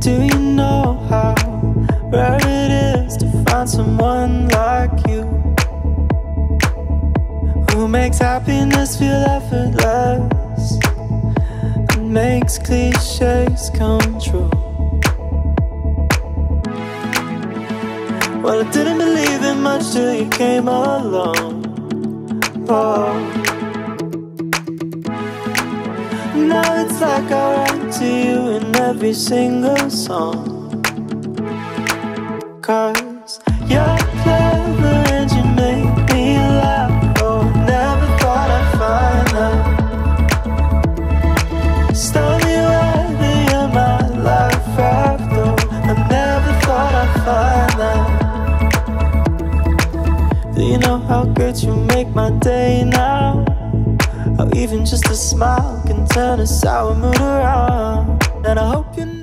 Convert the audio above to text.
Do you know how rare it is to find someone like you, who makes happiness feel effortless and makes cliches come true? Well, I didn't believe in much till you came along. Oh, now it's like I write to you in every single song. Cause you're clever and you make me laugh. Oh, never thought I'd find that. Study worthy of my life after all. I never thought I'd find that. Do you know how great you make my day now? How even just a smile can turn a sour mood around. And I hope you know.